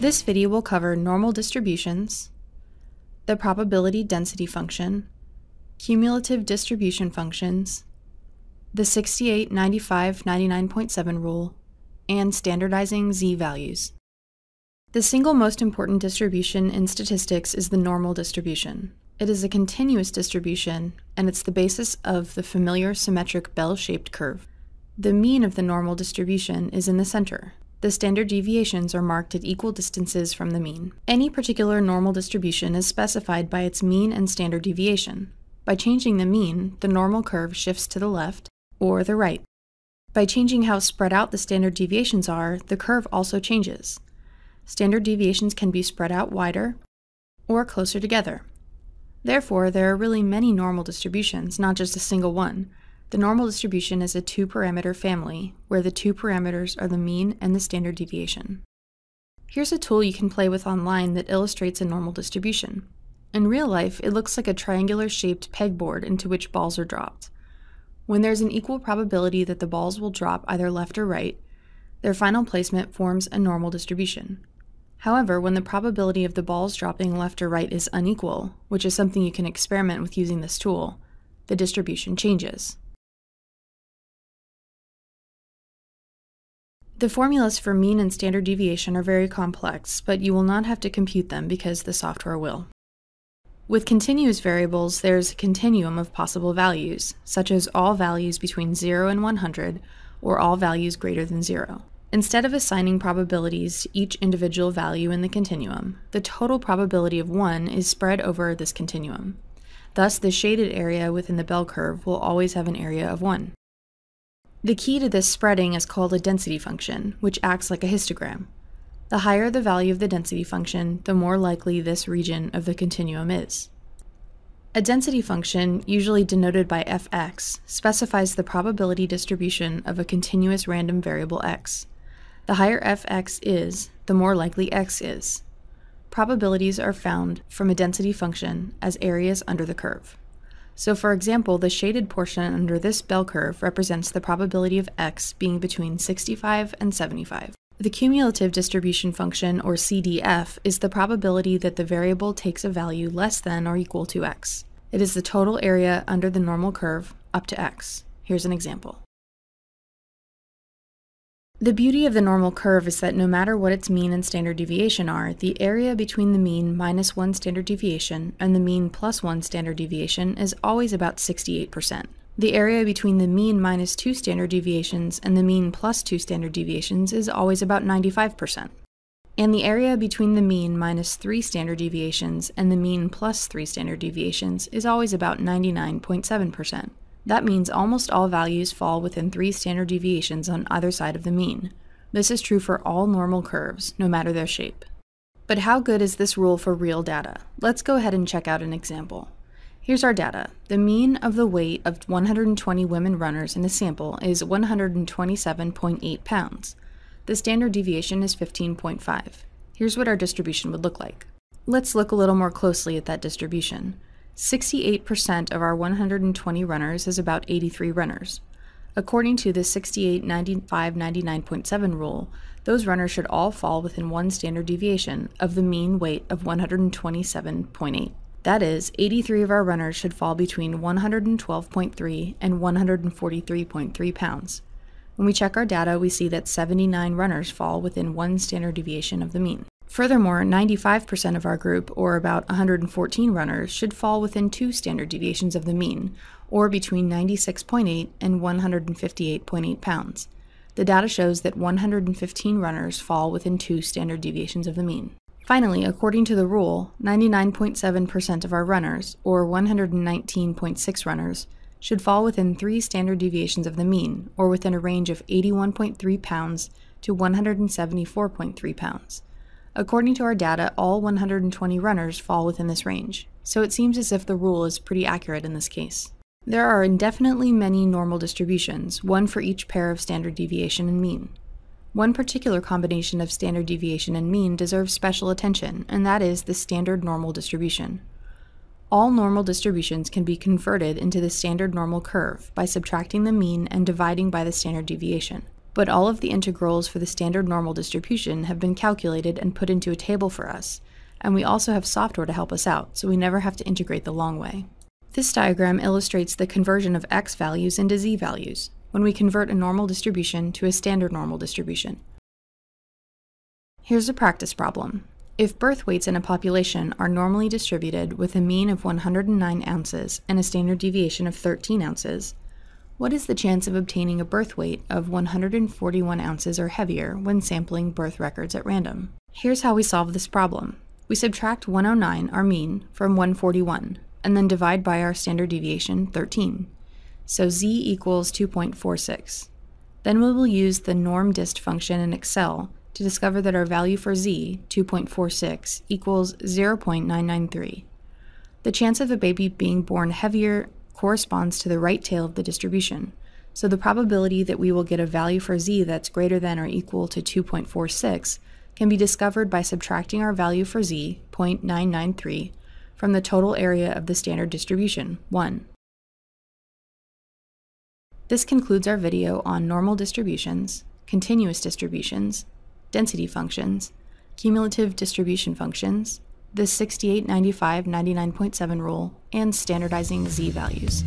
This video will cover normal distributions, the probability density function, cumulative distribution functions, the 68, 95, 99.7 rule, and standardizing z-values. The single most important distribution in statistics is the normal distribution. It is a continuous distribution, and it's the basis of the familiar symmetric bell-shaped curve. The mean of the normal distribution is in the center. The standard deviations are marked at equal distances from the mean. Any particular normal distribution is specified by its mean and standard deviation. By changing the mean, the normal curve shifts to the left or the right. By changing how spread out the standard deviations are, the curve also changes. Standard deviations can be spread out wider or closer together. Therefore, there are really many normal distributions, not just a single one. The normal distribution is a two-parameter family, where the two parameters are the mean and the standard deviation. Here's a tool you can play with online that illustrates a normal distribution. In real life, it looks like a triangular-shaped pegboard into which balls are dropped. When there's an equal probability that the balls will drop either left or right, their final placement forms a normal distribution. However, when the probability of the balls dropping left or right is unequal, which is something you can experiment with using this tool, the distribution changes. The formulas for mean and standard deviation are very complex, but you will not have to compute them because the software will. With continuous variables, there is a continuum of possible values, such as all values between 0 and 100, or all values greater than 0. Instead of assigning probabilities to each individual value in the continuum, the total probability of 1 is spread over this continuum. Thus, the shaded area within the bell curve will always have an area of 1. The key to this spreading is called a density function, which acts like a histogram. The higher the value of the density function, the more likely this region of the continuum is. A density function, usually denoted by fx, specifies the probability distribution of a continuous random variable x. The higher fx is, the more likely x is. Probabilities are found from a density function as areas under the curve. So, for example, the shaded portion under this bell curve represents the probability of x being between 65 and 75. The cumulative distribution function, or CDF, is the probability that the variable takes a value less than or equal to x. It is the total area under the normal curve up to x. Here's an example. The beauty of the normal curve is that no matter what its mean and standard deviation are, the area between the mean minus 1 standard deviation and the mean plus 1 standard deviation is always about 68%. The area between the mean minus 2 standard deviations and the mean plus 2 standard deviations is always about 95%. And the area between the mean minus 3 standard deviations and the mean plus 3 standard deviations is always about 99.7%. That means almost all values fall within 3 standard deviations on either side of the mean. This is true for all normal curves, no matter their shape. But how good is this rule for real data? Let's go ahead and check out an example. Here's our data. The mean of the weight of 120 women runners in a sample is 127.8 pounds. The standard deviation is 15.5. Here's what our distribution would look like. Let's look a little more closely at that distribution. 68% of our 120 runners is about 83 runners. According to the 68, 95, 99.7 rule, those runners should all fall within 1 standard deviation of the mean weight of 127.8. That is, 83 of our runners should fall between 112.3 and 143.3 pounds. When we check our data, we see that 79 runners fall within 1 standard deviation of the mean. Furthermore, 95% of our group, or about 114 runners, should fall within 2 standard deviations of the mean, or between 96.8 and 158.8 pounds. The data shows that 115 runners fall within 2 standard deviations of the mean. Finally, according to the rule, 99.7% of our runners, or 119.6 runners, should fall within 3 standard deviations of the mean, or within a range of 81.3 pounds to 174.3 pounds. According to our data, all 120 runners fall within this range, so it seems as if the rule is pretty accurate in this case. There are indefinitely many normal distributions, one for each pair of standard deviation and mean. One particular combination of standard deviation and mean deserves special attention, and that is the standard normal distribution. All normal distributions can be converted into the standard normal curve by subtracting the mean and dividing by the standard deviation. but all of the integrals for the standard normal distribution have been calculated and put into a table for us, and we also have software to help us out, so we never have to integrate the long way. This diagram illustrates the conversion of x values into z values, when we convert a normal distribution to a standard normal distribution. Here's a practice problem. If birth weights in a population are normally distributed with a mean of 109 ounces and a standard deviation of 13 ounces, what is the chance of obtaining a birth weight of 141 ounces or heavier when sampling birth records at random? Here's how we solve this problem. We subtract 109, our mean, from 141, and then divide by our standard deviation, 13. So z equals 2.46. Then we will use the normdist function in Excel to discover that our value for z, 2.46, equals 0.993. The chance of a baby being born heavier corresponds to the right tail of the distribution, so the probability that we will get a value for z that's greater than or equal to 2.46 can be discovered by subtracting our value for z, 0.993, from the total area of the standard distribution, 1. This concludes our video on normal distributions, continuous distributions, density functions, cumulative distribution functions, the 68, 95, 99.7 rule, and standardizing z values.